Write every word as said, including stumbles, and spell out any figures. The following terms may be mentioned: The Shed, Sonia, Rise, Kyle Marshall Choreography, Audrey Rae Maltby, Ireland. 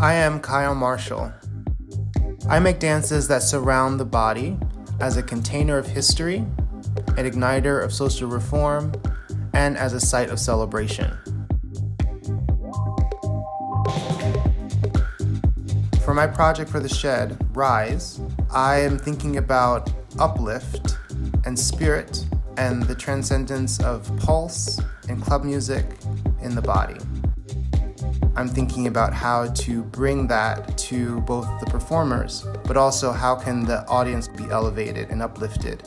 I am Kyle Marshall. I make dances that surround the body as a container of history, an igniter of social reform, and as a site of celebration. For my project for The Shed, Rise, I am thinking about uplift and spirit and the transcendence of pulse and club music in the body. I'm thinking about how to bring that to both the performers, but also how can the audience be elevated and uplifted.